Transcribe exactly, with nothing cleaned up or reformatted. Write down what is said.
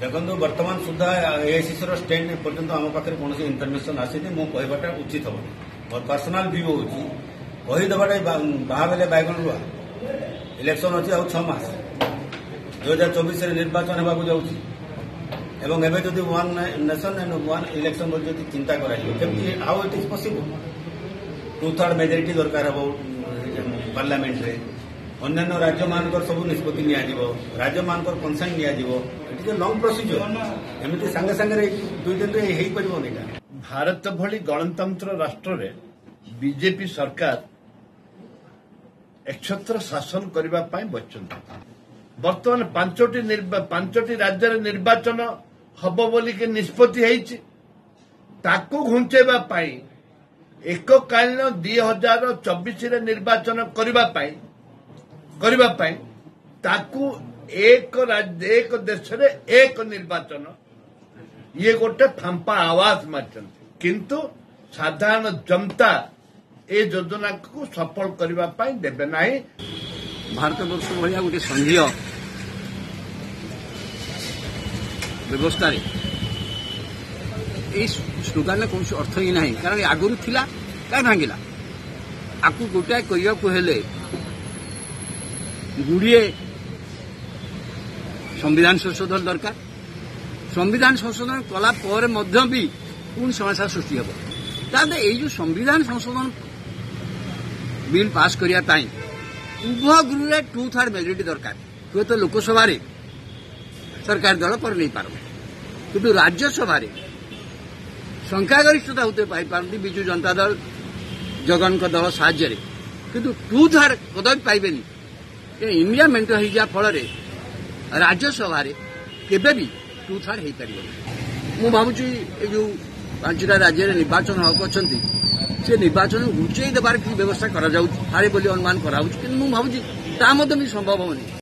देखो बर्तमान सुधा AICC stand पर्यटन आम पाखे कौन इनफर्मेसन आसीनी मो कहटा उचित हम मोर पर्सनाल व्यू होदेवाटे बाहबले बैगन रुआ इलेक्शन अच्छी आज छमास दुई हजार चौबीस निर्वाचन होगा जाऊँगी one nation and one election चिंता कराउ it is possible two third majority दरकार हम पार्लियामेंट रे अन्य राज्य मान सब निष्पत्ति राज्य मान कनसेंट दि लंग प्रोसीजर एमती सांगे सांगे दुई दिन हो पारे भारत भली गणतंत्र राष्ट्र रे बीजेपी सरकार एकछत्र शासन करबा पई बचचंती बर्तमान पांचटी पांचटी राज्य रे निर्वाचन हबो बोली के निष्पत्ति हेछि ताकू घुंचेबा पई एककालीन दुई हजार चौबीस निर्वाचन करने ताकू एक राज्य एक देश रे एक निर्वाचन ये गोटे फांपा आवाज मारचंती किंतु साधारण जनता ए योजना को सफल करबा पई देबे नाही। भारत वर्ष भलिया गोटे संघीय व्यवस्था रे स्लोगान कौन अर्थ ही ना कारण आगुरी थिला क्या भांगिला आपको गोटाए कह गुड़े संविधान संशोधन दरकार संविधान संशोधन कला भी कौन समस्या सृष्टि हम ताते ये जो संविधान संशोधन बिल पास करने उभय गृह में टू थर्ड मेजोरिटी दरकार हे तो लोकसभा सरकार दल पर नहीं पार कि राज्यसभा संख्यागरिष्ठता होते पारती विजु जनता दल जगन का दल साज्य किंतु टू थार कदम पाइबे इंडिया मेट हो फल राज्यसभा भी टू थार हो पार मु भावी जो पांचटा राज्य निर्वाचन हक अच्छा से निर्वाचन घुंचई देवार व्यवस्था करा बोली अनुमान करा कि भावी ता भी संभव होनी।